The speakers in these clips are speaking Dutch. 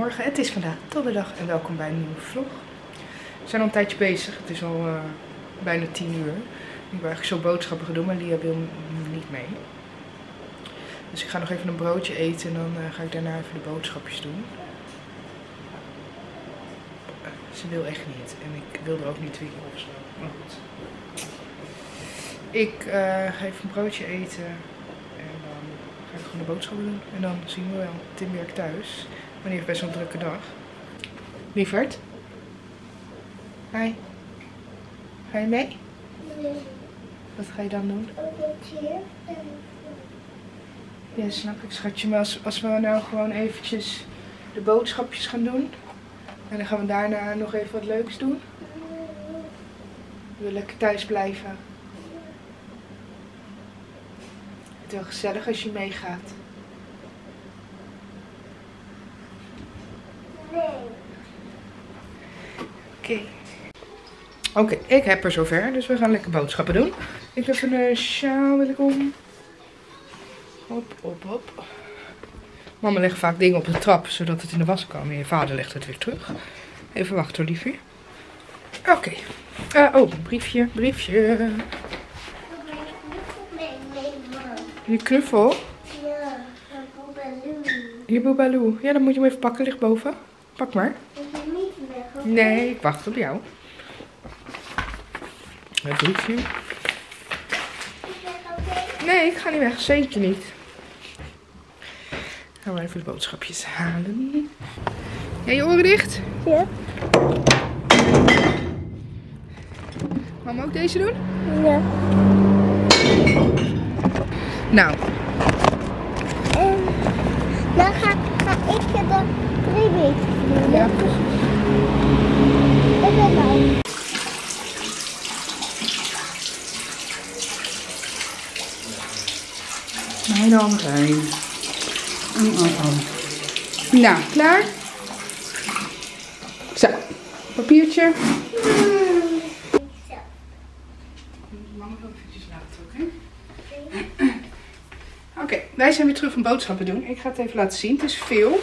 Goedemorgen, het is vandaag donderdag en welkom bij een nieuwe vlog. We zijn al een tijdje bezig, het is al bijna 10 uur. Ik wil eigenlijk zo boodschappen gaan doen, maar Lia wil niet mee. Dus ik ga nog even een broodje eten en dan ga ik daarna even de boodschapjes doen. Ze wil echt niet en ik wil er ook niet weer op slaan. Maar goed. Ik ga even een broodje eten en dan ga ik gewoon de boodschappen doen. En dan zien we wel. Tim werkt thuis. Maar die heeft best wel een drukke dag. Lieverd? Hi. Ga je mee? Nee. Wat ga je dan doen? Ja, snap ik, schatje. Maar als we nou gewoon eventjes de boodschapjes gaan doen. En dan gaan we daarna nog even wat leuks doen. We willen lekker thuis blijven. Het is wel gezellig als je meegaat. Nee. Oké, ik heb er zover. Dus we gaan lekker boodschappen doen. Ik heb een sjaal wil ik om. Hop. Mama legt vaak dingen op de trap, zodat het in de was kan. En je vader legt het weer terug. Even wachten hoor, liefje. Oké. Briefje. Je knuffel? Ja, een boebaloe. Je boebaloe. Ja, dan moet je hem even pakken, ligt boven. Pak maar. Ik ben niet weg, hoor. Nee, ik wacht op jou. Het briefje. Nee, ik ga niet weg. Zeker niet. Gaan we even de boodschapjes halen. Ja, je oren dicht? Ja. Mama ook deze doen? Ja. Nou. Dan ga ik je dan 3 weken doen. Ja, precies. Ik ben blij. Mijn Albert Heijn. Nou, klaar? Zo, papiertje. Zo. Mama wil eventjes laten, oké? Oké, wij zijn weer terug van boodschappen doen. Ik ga het even laten zien. Het is veel,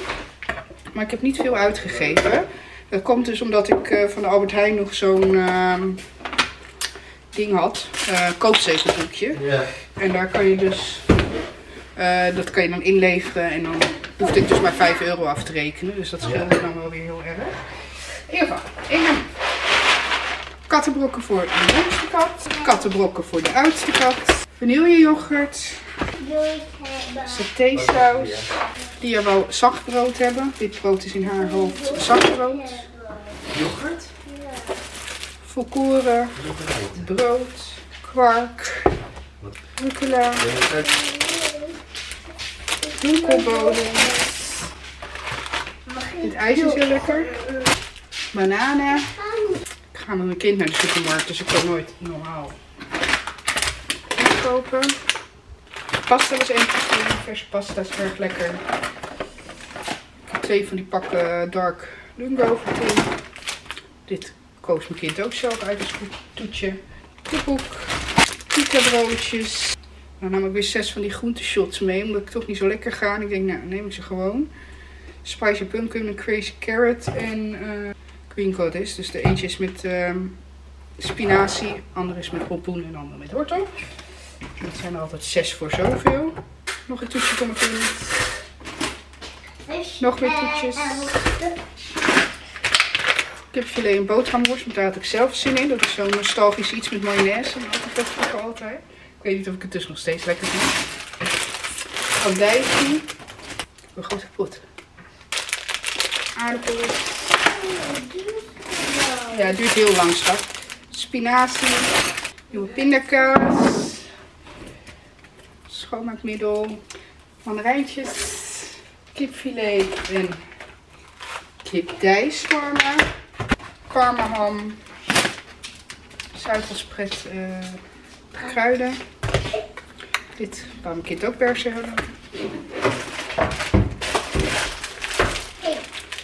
maar ik heb niet veel uitgegeven. Dat komt dus omdat ik van de Albert Heijn nog zo'n ding had. Koopzegelboekje. Yeah. En daar kan je dus... dat kan je dan inleveren en dan hoefde ik dus maar 5 euro af te rekenen. Dus dat scheelde dan wel weer heel erg. In ieder geval, ik heb kattenbrokken voor de jongste kat. Kattenbrokken voor de oudste kat. Vanillejoghurt. Satésaus. Die wou zachtbrood hebben. Dit brood is in haar hoofd zachtbrood. Yoghurt. Volkoren. Brood. Kwark. Rucola. Winkelbodem. Dit ijs is heel lekker. Bananen. Ik ga met mijn kind naar de supermarkt, dus ik kan nooit normaal kopen. Pasta was 1,10. Verse pasta is erg lekker. Ik heb 2 van die pakken dark lungo voor 10. Dit koos mijn kind ook zelf uit als toetje. Koekboek. Pita broodjes. Dan nam ik weer 6 van die groenteshots mee, omdat ik toch niet zo lekker ga. En ik denk, nou, neem ik ze gewoon. Spicy pumpkin, crazy carrot en green goddess. Dus de eentje is met spinazie, andere is met pompoen en de andere met wortel. Dat zijn er altijd 6 voor zoveel. Nog een toetje van mijn kind. Nog weer toetjes. Ik heb filet en boterhamworst, want daar had ik zelf zin in. Dat is zo'n nostalgisch iets met mayonaise. Dat had ik vroeger altijd. Ik weet niet of ik het dus nog steeds lekker vind. Andijvie. Een grote pot. Aardappelen. Ja, het duurt heel lang, schat. Spinazie. Nieuwe pindakaas. Schoonmaakmiddel. Mandarijntjes. Kipfilet. En kipdijskarma. Karmaham. Suikerspret. Kruiden. Dit kan mijn kind ook per se hebben.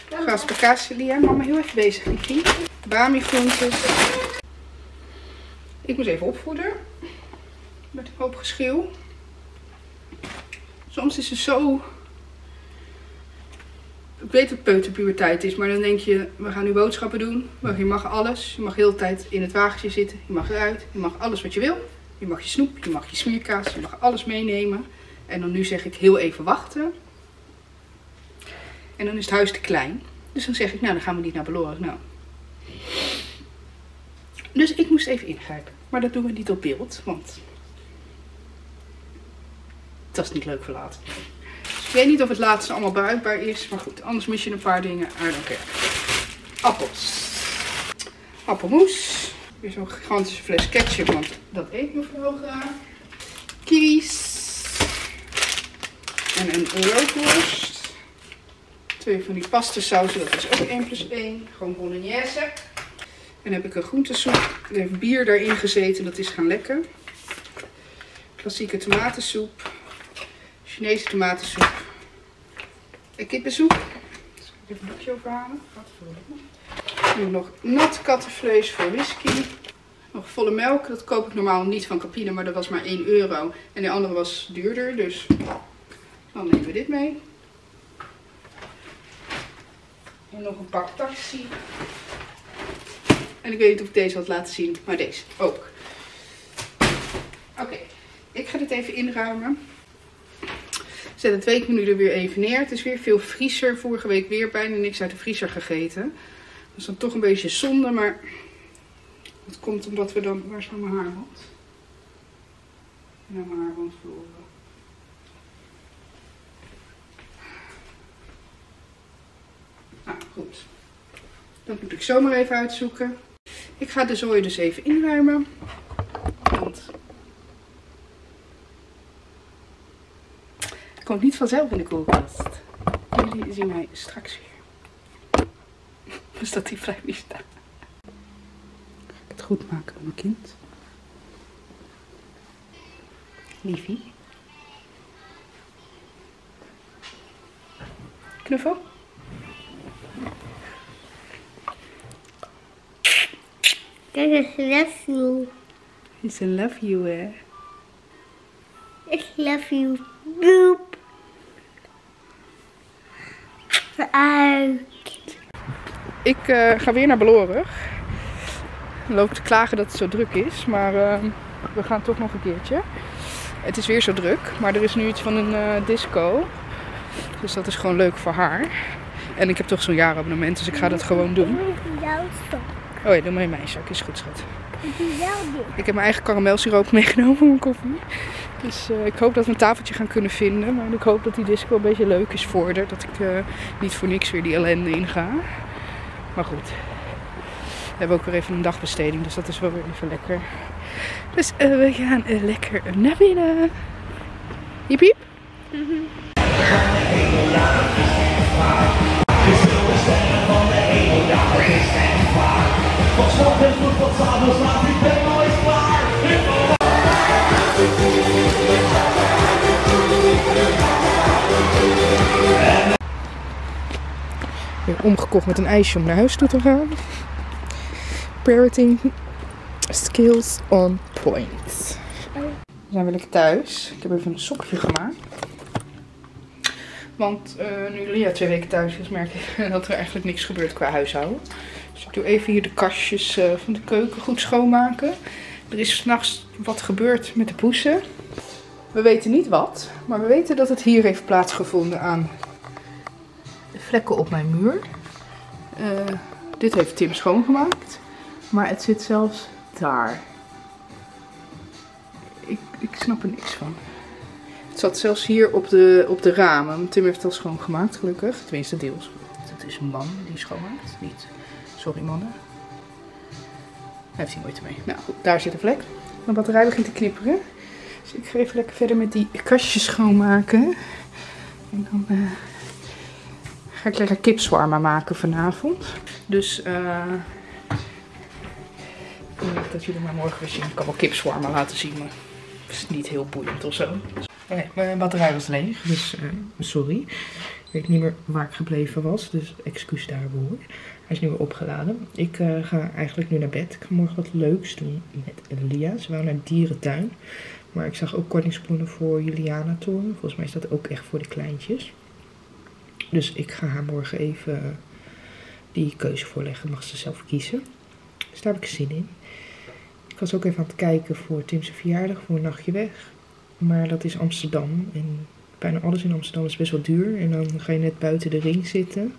Geraspte kaas, Lia. Mama heel even bezig, Kiki. Bami groentjes. Ik moet even opvoeden. Met een hoop geschil. Soms is ze zo Ik weet dat peuterpuberteit is, maar dan denk je, we gaan nu boodschappen doen. Maar je mag alles. Je mag de hele tijd in het wagentje zitten. Je mag eruit. Je mag alles wat je wil. Je mag je snoep, je mag je smeerkaas, je mag alles meenemen. En dan nu zeg ik heel even wachten. En dan is het huis te klein. Dus dan zeg ik, nou dan gaan we niet naar Belora. Nou. Dus ik moest even ingrijpen. Maar dat doen we niet op beeld, want dat is niet leuk voor later. Dus ik weet niet of het laatste allemaal bruikbaar is. Maar goed, anders mis je een paar dingen. I don't care. Appels. Appelmoes. Weer zo'n gigantische fles ketchup, want dat eet mevrouw graag. Kiwis. En een rookworst. 2 van die pastasausen, dat is ook 1+1. Gewoon bolognese. En dan heb ik een groentesoep. Er heeft bier daarin gezeten, dat is gaan lekken. Klassieke tomatensoep. Chinese tomatensoep. En kippensoep. Dus ik even een doekje overhalen. Nu nog nat kattenvlees voor whisky. Nog volle melk. Dat koop ik normaal niet van Capine, maar dat was maar €1. En de andere was duurder, dus dan nemen we dit mee. En nog een pak taxi. En ik weet niet of ik deze had laten zien, maar deze ook. Oké, ik ga dit even inruimen. Zet het weekmenu er weer even neer. Het is weer veel vriezer. Vorige week weer bijna niks uit de vriezer gegeten. Dat is dan toch een beetje zonde, maar dat komt omdat we dan... Waar is nou mijn haarband? Nou, mijn haarband verloren. Nou, goed. Dat moet ik zomaar even uitzoeken. Ik ga de zooi dus even inruimen. Want het komt niet vanzelf in de koelkast. Jullie zien mij straks weer. Dus dat die vrij weer staat. Ga ik het goed maken aan mijn kind? Liefie. Knuffel. Dit is love you. It's a love you, hè? It's love you. Boep. Uit. Ik ga weer naar Belorug. Ik loop te klagen dat het zo druk is, maar we gaan toch nog een keertje. Het is weer zo druk, maar er is nu iets van een disco. Dus dat is gewoon leuk voor haar. En ik heb toch zo'n jaarabonnement, dus ik ga dat gewoon doen. Oh ja, doe maar in mijn zak. Is goed, schat. Ik heb mijn eigen karamelsiroop meegenomen voor mijn koffie. Dus ik hoop dat we een tafeltje gaan kunnen vinden. Maar ik hoop dat die disco een beetje leuk is voor haar. Dat ik niet voor niks weer die ellende in ga. Maar goed, we hebben ook weer even een dagbesteding, dus dat is wel weer even lekker. Dus we gaan lekker naar binnen. Hiep hiep. Mm-hmm. Weer omgekocht met een ijsje om naar huis toe te gaan. Parenting skills on point. We zijn weer lekker thuis. Ik heb even een sopje gemaakt. Want nu Lia 2 weken thuis is, merk ik dat er eigenlijk niks gebeurt qua huishouden. Dus ik doe even hier de kastjes van de keuken goed schoonmaken. Er is 's nachts wat gebeurd met de poezen. We weten niet wat, maar we weten dat het hier heeft plaatsgevonden aan... plekken op mijn muur. Dit heeft Tim schoongemaakt. Maar het zit zelfs daar. Ik snap er niks van. Het zat zelfs hier op de ramen. Tim heeft dat schoongemaakt, gelukkig. Tenminste deels. Dat is een man die schoonmaakt. Niet. Sorry mannen. Hij heeft hier moeite mee. Nou goed, daar zit een vlek. Mijn batterij begint te knipperen. Dus ik ga even lekker verder met die kastjes schoonmaken. En dan... ga ik lekker kipswarma maken vanavond. Dus ik denk dat jullie maar morgen weer zien. Ik kan wel kipswarma laten zien, maar het is niet heel boeiend of zo. Nee, mijn batterij was leeg, dus sorry. Ik weet niet meer waar ik gebleven was, dus excuus daarvoor. Hij is nu weer opgeladen. Ik ga eigenlijk nu naar bed. Ik ga morgen wat leuks doen met Lia. Ze wou naar de dierentuin, maar ik zag ook kortingsbonnen voor Julianatoren. Volgens mij is dat ook echt voor de kleintjes. Dus ik ga haar morgen even die keuze voorleggen. Mag ze zelf kiezen. Dus daar heb ik zin in. Ik was ook even aan het kijken voor Tim's verjaardag, voor een nachtje weg. Maar dat is Amsterdam. En bijna alles in Amsterdam is best wel duur. En dan ga je net buiten de ring zitten.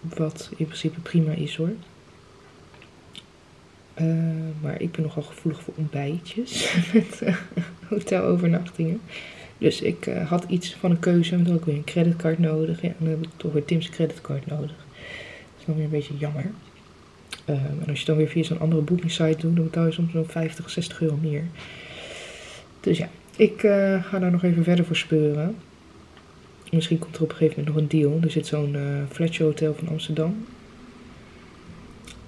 Wat in principe prima is hoor. Maar ik ben nogal gevoelig voor ontbijtjes met hotelovernachtingen. Dus ik had iets van een keuze. En toen had ik weer een creditcard nodig. Ja, en dan heb ik toch weer Tim's creditcard nodig. Dat is dan weer een beetje jammer. En als je het dan weer via zo'n andere booking site doet, dan betaal je soms nog 50, 60 euro meer. Dus ja, ik ga daar nog even verder voor speuren. Misschien komt er op een gegeven moment nog een deal. Er zit zo'n Fletcher Hotel van Amsterdam.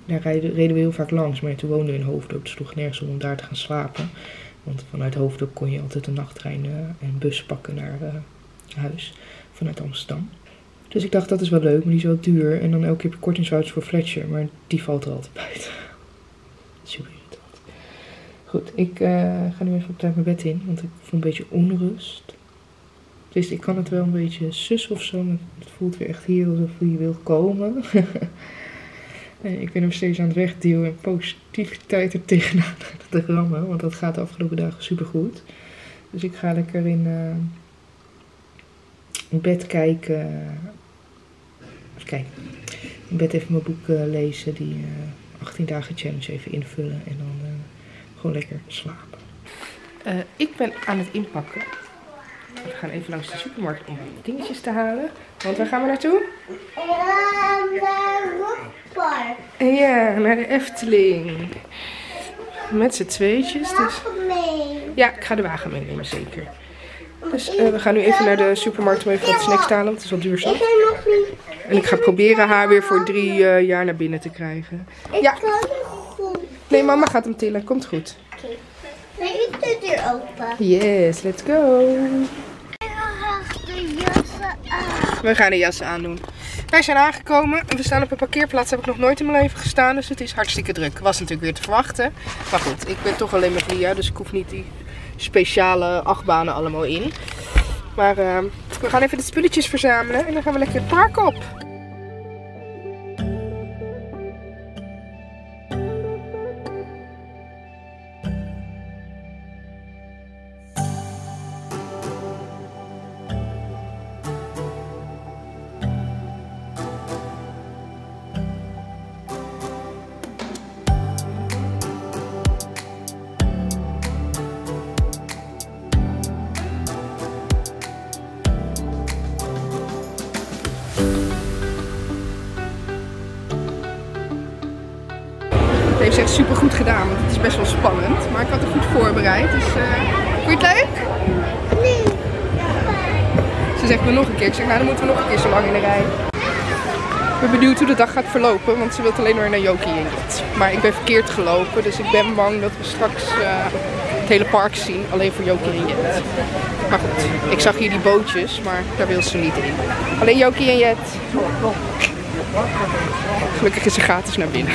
Daar reden we heel vaak langs, maar toen woonden we in Hoofddorp. Dus het sloeg nergens om daar te gaan slapen. Want vanuit Hoofddorp kon je altijd een nachttrein en bus pakken naar huis vanuit Amsterdam. Dus ik dacht, dat is wel leuk, maar die is wel duur. En dan elke keer kortingsvouchers voor Fletcher, maar die valt er altijd buiten. Super irritant. Goed, ik ga nu even op tijd mijn bed in, want ik voel een beetje onrust. Dus ik kan het wel een beetje sus of zo, maar het voelt weer echt hier alsof je wil komen. Ik ben nog steeds aan het wegduwen en positiviteit er tegenaan te rammen, want dat gaat de afgelopen dagen super goed. Dus ik ga lekker in bed kijken. Even kijken. In bed even mijn boek lezen, die 18 dagen challenge even invullen en dan gewoon lekker slapen. Ik ben aan het inpakken. We gaan even langs de supermarkt om dingetjes te halen. Want waar gaan we naartoe? Naar Rochtpark. Ja, naar de Efteling. Met z'n tweetjes. Dus... Ja, ik ga de wagen meenemen, zeker. Dus we gaan nu even naar de supermarkt om even wat snacks te halen, want het is wel duur zat. En ik ga proberen haar weer voor 3 jaar naar binnen te krijgen. Ja. Nee, mama gaat hem tillen. Komt goed. Nee, ik doe de deur open. Yes, let's go. We gaan de jassen aandoen. Wij zijn aangekomen. We staan op een parkeerplaats. Heb ik nog nooit in mijn leven gestaan. Dus het is hartstikke druk. Was natuurlijk weer te verwachten. Maar goed, ik ben toch alleen met Lia. Dus ik hoef niet die speciale achtbanen allemaal in. Maar we gaan even de spulletjes verzamelen. En dan gaan we lekker het park op. Het is echt super goed gedaan, want het is best wel spannend. Maar ik had het goed voorbereid, dus vond je het leuk? Nee. Ze zegt me nog een keer. Ik zeg, nou dan moeten we nog een keer zo lang in de rij. Ik ben benieuwd hoe de dag gaat verlopen, want ze wil alleen maar naar Jokie en Jet. Maar ik ben verkeerd gelopen, dus ik ben bang dat we straks het hele park zien, alleen voor Jokie en Jet. Maar goed, ik zag hier die bootjes, maar daar wil ze niet in. Alleen Jokie en Jet. Gelukkig is ze gratis naar binnen.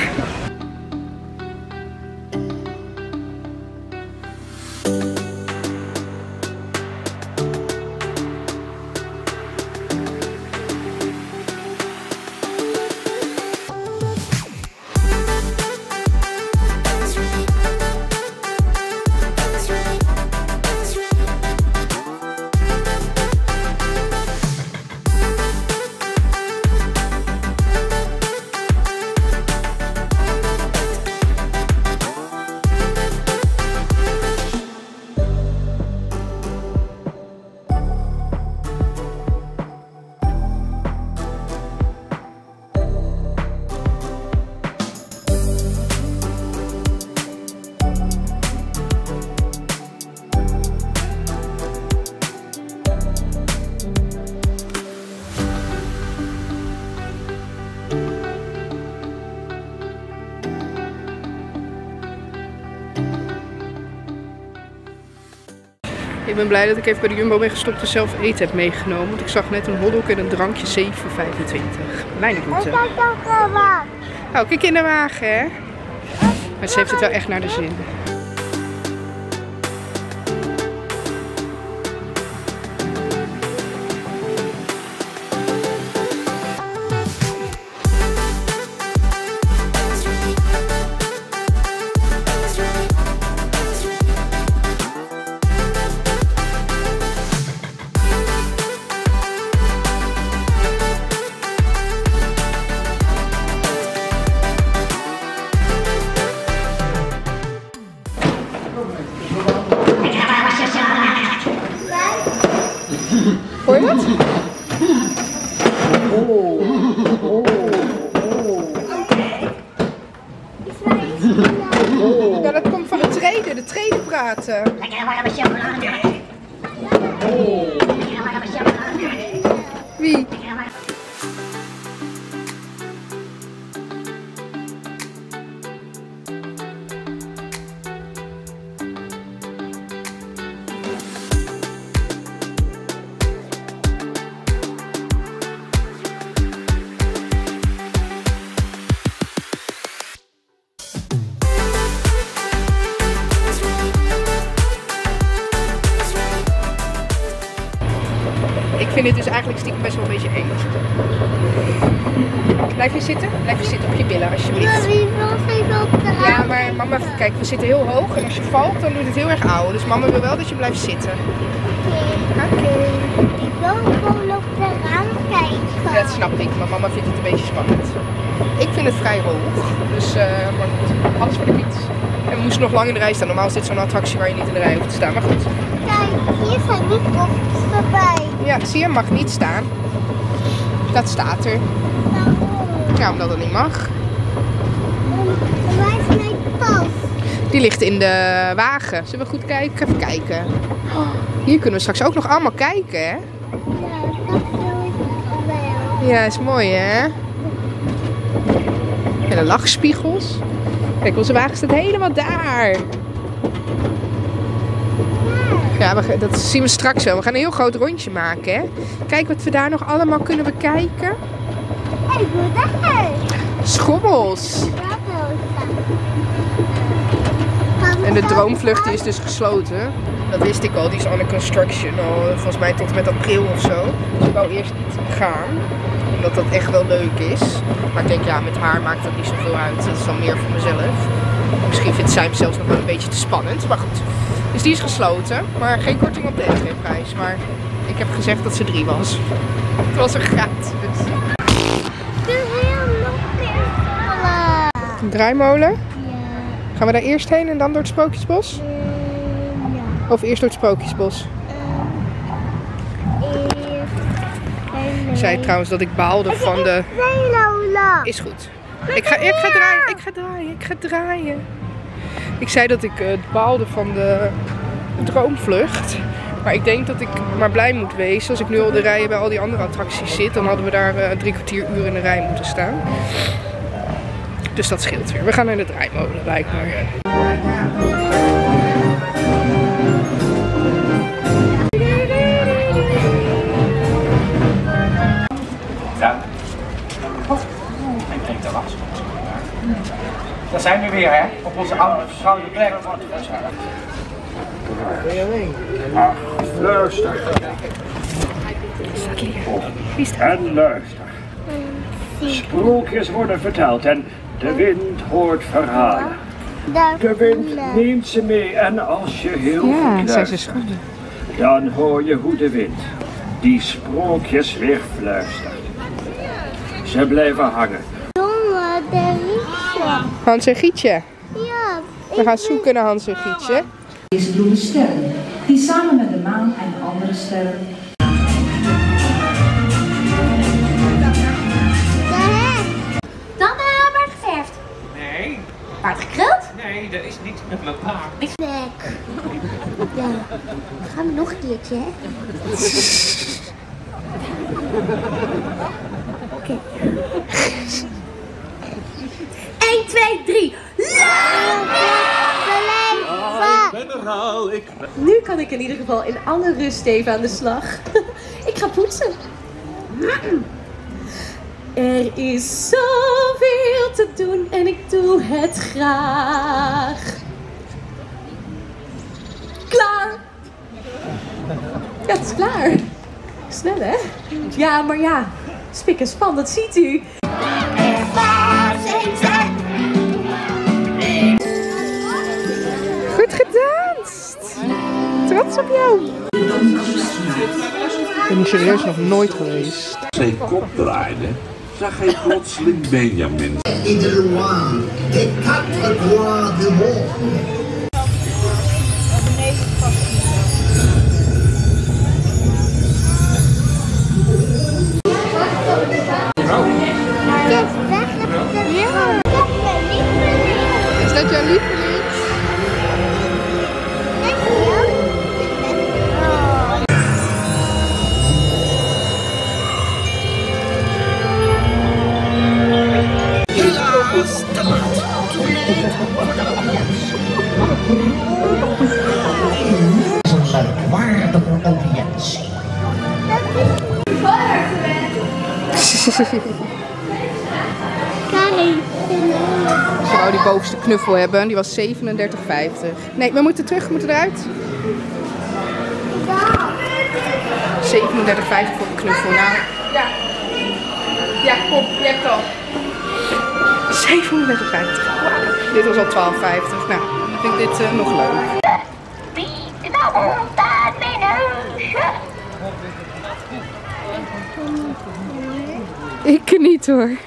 Ik ben blij dat ik even bij de Jumbo ben gestopt en zelf eten heb meegenomen. Want ik zag net een hotdog en een drankje 7,25. Weinig moeten. Oh, kijk in de wagen, hè? Maar ze heeft het wel echt naar de zin. Oh. Ja, dat komt van de treden. De treden praten. Lekker warme chocolade. Oh. Lekker warme chocolade. Wie? Ik vind het dus eigenlijk stiekem best wel een beetje eng. Blijf je zitten? Blijf je zitten op je billen alsjeblieft. Ja, maar mama, kijk, we zitten heel hoog en als je valt dan doet het heel erg auw. Dus mama wil wel dat je blijft zitten. Oké. Ik wil gewoon op de raam kijken. Dat snap ik, maar mama vindt het een beetje spannend. Ik vind het vrij hoog, dus maar goed, alles voor de kids. En we moesten nog lang in de rij staan. Normaal is dit zo'n attractie waar je niet in de rij hoeft te staan, maar goed. Kijk, hier zijn niet koffers voorbij. Ja, zie je, mag niet staan. Dat staat er. Waarom? Nou, omdat dat niet mag. Waar is mijn pas? Die ligt in de wagen. Zullen we goed kijken? Even kijken. Oh, hier kunnen we straks ook nog allemaal kijken, hè? Ja, dat wil ik wel. Ja, is mooi, hè? En de lachspiegels. Kijk, onze wagen staat helemaal daar. Ja, dat zien we straks wel. We gaan een heel groot rondje maken, hè. Kijk wat we daar nog allemaal kunnen bekijken. Hey, schommels. En de droomvlucht is dus gesloten. Dat wist ik al. Die is under construction al, volgens mij tot en met april of zo. Dus ik wou eerst niet gaan. Omdat dat echt wel leuk is. Maar ik denk, ja, met haar maakt dat niet zoveel uit. Dat is dan meer voor mezelf. Misschien vindt zij hem zelfs nog wel een beetje te spannend. Maar goed. Dus die is gesloten, maar geen korting op de entreeprijs. Maar ik heb gezegd dat ze 3 was. Het was een gratis. Dus. Een draaimolen? Ja. Gaan we daar eerst heen en dan door het Sprookjesbos? Ja. Of eerst door het Sprookjesbos? Ik zei trouwens dat ik baalde van de... Is goed. Ik ga draaien. Ik zei dat ik baalde van de droomvlucht. Maar ik denk dat ik maar blij moet wezen. Als ik nu al de rijen bij al die andere attracties zit, dan hadden we daar 3 kwartier uur in de rij moeten staan. Dus dat scheelt weer. We gaan naar de draaimolen, lijkt me. Daar zijn we weer, hè? Op onze oude vertrouwde plek. Ben je alleen? Ach, luister. En luister. Sprookjes worden verteld en de wind hoort verhalen. De wind neemt ze mee en als je heel goed luistert, dan hoor je hoe de wind die sprookjes weer fluistert. Ze blijven hangen. Hans en Gietje. Ja. We gaan zoeken naar Hans en Gietje. Deze bloemen sterren, die samen met de maan en de andere sterren. Dan waar het geverfd? Nee. Waar het gekruld? Nee, dat is niet met mijn paard. Is weg. Ja. Dan gaan we nog een keertje, hè? Oké. Okay. 1, 2, 3. Nu kan ik in ieder geval in alle rust even aan de slag. Ik ga poetsen. Er is zoveel te doen en ik doe het graag. Klaar. Ja, het is klaar. Snel, hè? Ja, maar ja. Spik en span, dat ziet u. Trots op jou! Ik ben hier serieus nog nooit geweest. Als hij kop draaide, zag hij plotseling Benjamin. Is de audiëntie. We zouden die bovenste knuffel hebben, die was 37,50. Nee, we moeten terug, we moeten eruit. 37,50 voor de knuffel, nou. Ja, ja, kom, je hebt het al. 37,50. Dit was al 12,50. Nou, ik vind dit nog leuk. Ik niet hoor. We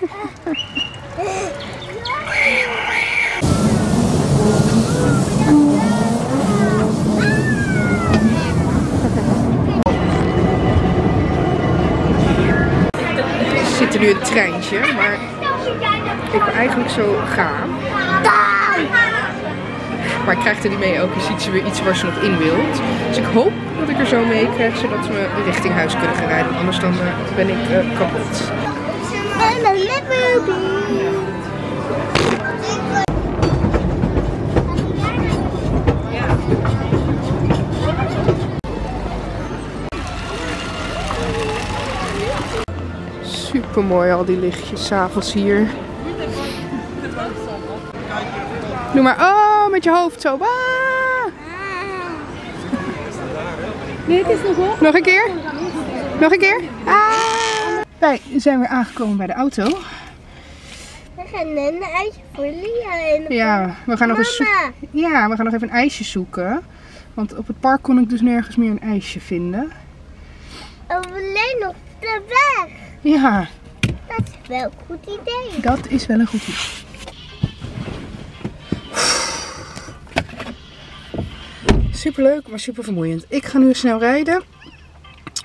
zitten nu in het treintje, maar ik wil eigenlijk zo gaan. Maar ik krijg er niet mee, ook is weer iets waar ze nog in wilt. Dus ik hoop dat ik er zo mee krijg, zodat ze me richting huis kunnen gaan rijden. Anders dan ben ik kapot. Super mooi al die lichtjes 's avonds hier. Doe maar oh met je hoofd zo. Ah. Nee, het is nog wel. Nog een keer? Nog een keer? Ah. Wij zijn weer aangekomen bij de auto. We gaan een ijsje voor Lia in de we gaan nog even een ijsje zoeken. Want op het park kon ik dus nergens meer een ijsje vinden. Alleen op de weg. Ja. Dat is wel een goed idee. Dat is wel een goed idee. Super leuk, maar super vermoeiend. Ik ga nu snel rijden.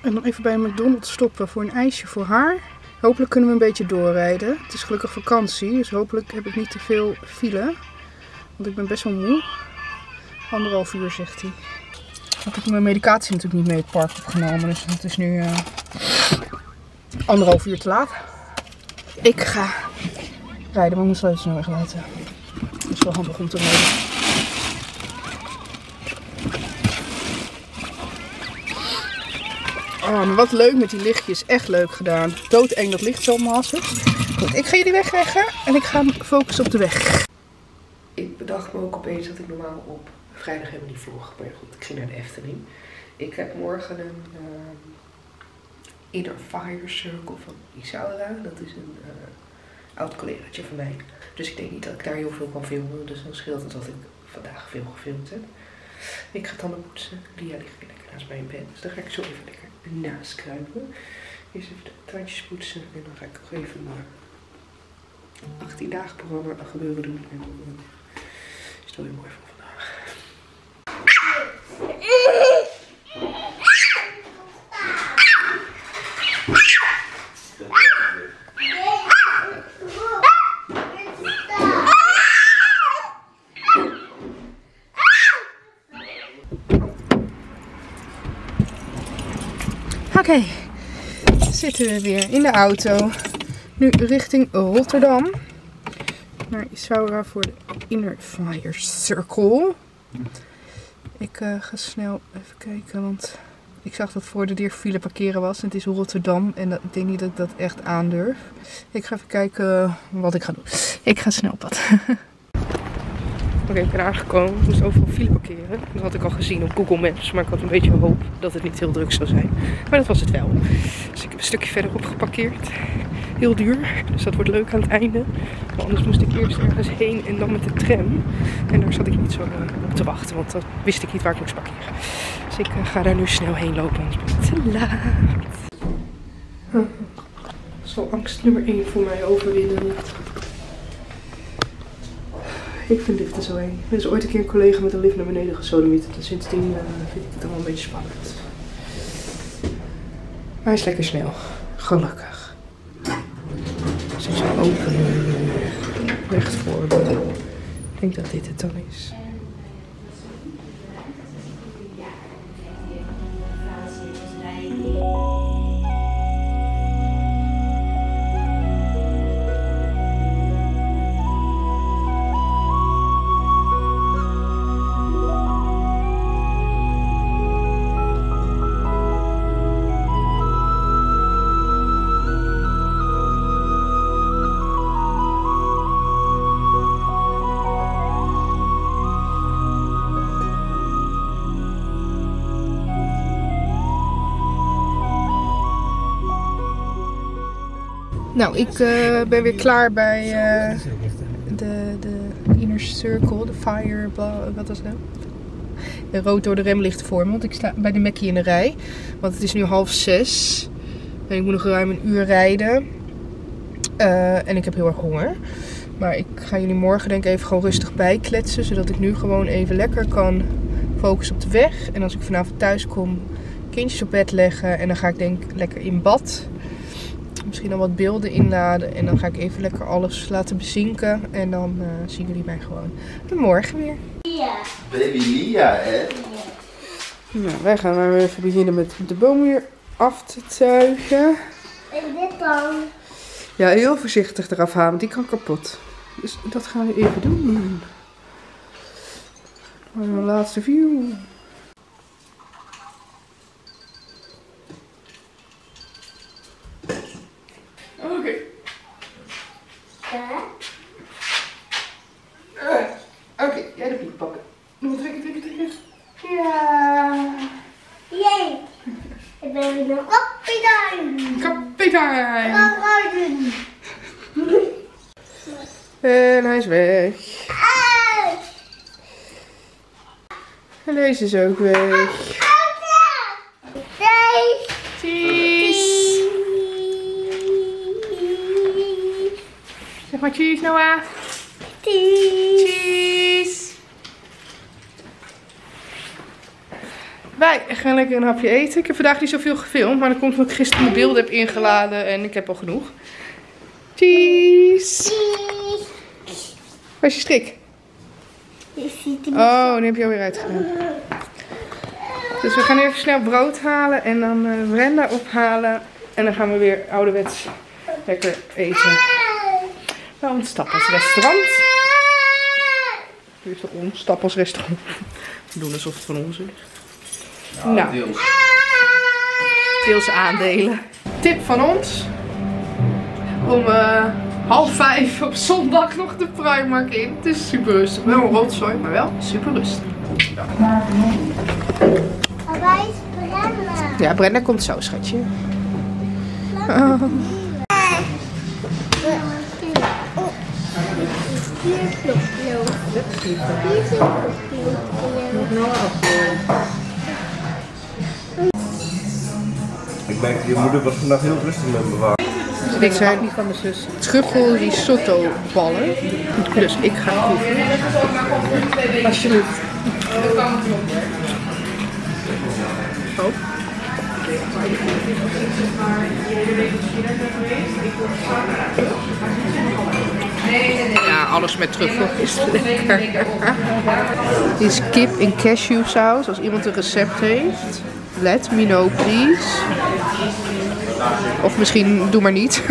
En dan even bij McDonald's stoppen voor een ijsje voor haar. Hopelijk kunnen we een beetje doorrijden. Het is gelukkig vakantie, dus hopelijk heb ik niet te veel file. Want ik ben best wel moe. 1,5 uur, zegt hij. Ik heb mijn medicatie natuurlijk niet mee het park opgenomen. Dus het is nu 1,5 uur te laat. Ik ga rijden, maar mijn sleutels nou weglaten. Dat is wel handig om te rijden. Oh, maar wat leuk met die lichtjes. Echt leuk gedaan. Doodeng dat licht zo mazig. Goed, ik ga jullie wegleggen en ik ga me focussen op de weg. Ik bedacht me ook opeens dat ik normaal op vrijdag helemaal niet vlog. Maar goed, ik ging naar de Efteling. Ik heb morgen een Inner Fire Circle van Isaura. Dat is een oud collegaatje van mij. Dus ik denk niet dat ik daar heel veel kan filmen. Dus dan scheelt het dat ik vandaag veel gefilmd heb. Ik ga tanden poetsen. Lia ligt weer lekker naast mij in bed. Dus dan ga ik zo even lekker naast kruipen. Eerst even de tandjes poetsen en dan ga ik nog even naar 18-dagen programma gebeuren doen. En dan is het wel heel mooi voor vandaag. Oké, zitten we weer in de auto. Nu richting Rotterdam. Naar Isaura voor de Inner Fire Circle. Ik ga snel even kijken, want ik zag dat voor de deur file parkeren was. En het is Rotterdam en ik denk niet dat ik dat echt aandurf. Ik ga even kijken wat ik ga doen. Ik ga snel op pad. Oké, ik ben aangekomen. Ik moest overal file parkeren. Dat had ik al gezien op Google Maps. Maar ik had een beetje hoop dat het niet heel druk zou zijn. Maar dat was het wel. Dus ik heb een stukje verderop geparkeerd. Heel duur. Dus dat wordt leuk aan het einde. Maar anders moest ik eerst ergens heen en dan met de tram. En daar zat ik niet zo op te wachten. Want dan wist ik niet waar ik moest parkeren. Dus ik ga daar nu snel heen lopen. Anders ben ik te laat. Dat is wel angst nummer 1 voor mij overwinnen. Ik vind liften zo eng. Er is ooit een keer een collega met een lift naar beneden gesodemiet. En sindsdien vind ik het allemaal een beetje spannend. Maar hij is lekker snel. Gelukkig. Ze zijn open. Recht voor. Ik denk dat dit het dan is. Nou, ik ben weer klaar bij de Inner Circle, de Fire, wat was dat? Rood door de remlichten voor me, want ik sta bij de Mackie in de rij. Want het is nu 5:30 en ik moet nog ruim een uur rijden. En ik heb heel erg honger. Maar ik ga jullie morgen denk ik even gewoon rustig bijkletsen, zodat ik nu gewoon even lekker kan focussen op de weg. En als ik vanavond thuis kom, kindjes op bed leggen en dan ga ik denk ik lekker in bad. Misschien al wat beelden inladen en dan ga ik even lekker alles laten bezinken. En dan zien jullie mij gewoon morgen weer. Lia. Baby Lia, hè? Ja. Nou, wij gaan maar even beginnen met de boom weer af te tuigen. En dit dan? Ja, heel voorzichtig eraf halen, want die kan kapot. Dus dat gaan we even doen. Mijn laatste view. Oké, jij de piep pakken. Nu moet trekken. Ja. Jee. Ik ben weer een kapitein. Kapitein. Kapitein. En hij is weg. Uit. En deze is ook weg. Uit. Cheese. Zeg maar cheese, Noa. Cheese. Cheese. Wij gaan lekker een hapje eten. Ik heb vandaag niet zoveel gefilmd, maar dat komt omdat ik gisteren mijn beelden heb ingeladen en ik heb al genoeg. Cheese. Cheese. Waar is je strik? Oh, die heb je alweer uitgedaan. Dus we gaan even snel brood halen en dan Brenda ophalen. En dan gaan we weer ouderwets lekker eten. Bij ons stappersrestaurant. Dit is ons stappersrestaurant. We doen alsof het van ons is. Nou, deels. Deels aandelen. Tip van ons. Om 16:30 op zondag nog de Primark in. Het is super rustig. Wel een rotzooi, maar wel super rustig. Ja. Waar is Brenda? Ja, Brenda komt zo, schatje. Ik merk, je moeder was vandaag heel rustig met me waren. Dit zijn truffel risotto ballen. Dus ik ga het proeven. Alsjeblieft. Zo. Ja, alles met truffel is lekker. Dit is kip in cashewsaus. Als iemand een recept heeft, let me know please. Of misschien doe maar niet.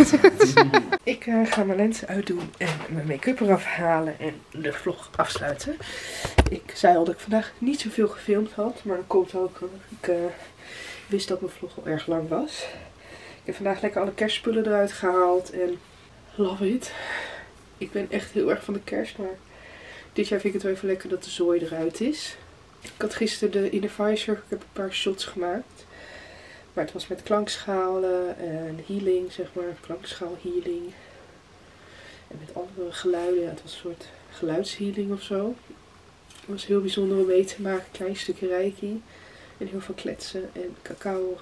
Ik ga mijn lenzen uitdoen en mijn make-up eraf halen en de vlog afsluiten. Ik zei al dat ik vandaag niet zoveel gefilmd had, maar dat komt ook. Ik wist dat mijn vlog al erg lang was. Ik heb vandaag lekker alle kerstspullen eruit gehaald en love it. Ik ben echt heel erg van de kerst, maar dit jaar vind ik het wel even lekker dat de zooi eruit is. Ik had gisteren de Innervisor, ik heb een paar shots gemaakt. Maar het was met klankschalen en healing, zeg maar, klankschaal healing. En met andere geluiden, ja, het was een soort geluidshealing of zo. Het was heel bijzonder om mee te maken, klein stukje reiki. En heel veel kletsen en cacao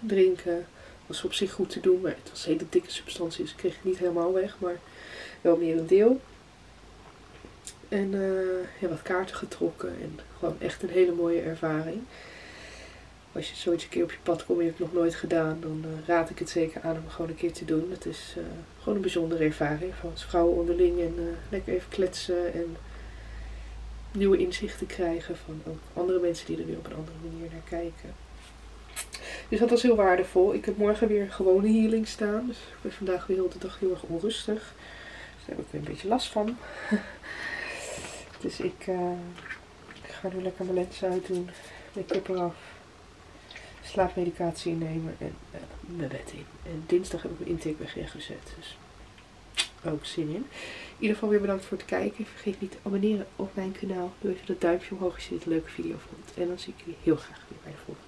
drinken. Was op zich goed te doen, maar het was een hele dikke substantie, dus ik kreeg het niet helemaal weg, maar wel meer een deel. En ja, wat kaarten getrokken en gewoon echt een hele mooie ervaring. Als je zoiets een keer op je pad komt en je hebt het nog nooit gedaan, dan raad ik het zeker aan om gewoon een keer te doen. Het is gewoon een bijzondere ervaring van vrouwen onderling en lekker even kletsen en nieuwe inzichten krijgen van ook andere mensen die er weer op een andere manier naar kijken. Dus dat was heel waardevol. Ik heb morgen weer gewone healing staan. Dus ik ben vandaag weer heel de dag heel erg onrustig. Dus daar heb ik weer een beetje last van. Dus ik ga nu lekker mijn lens uitdoen. Make-up eraf. Slaapmedicatie innemen en mijn bed in. En dinsdag heb ik mijn intake weg ingezet. Dus ook zin in. In ieder geval weer bedankt voor het kijken. Vergeet niet te abonneren op mijn kanaal. Doe even dat duimpje omhoog als je dit een leuke video vond. En dan zie ik jullie heel graag weer bij de volgende.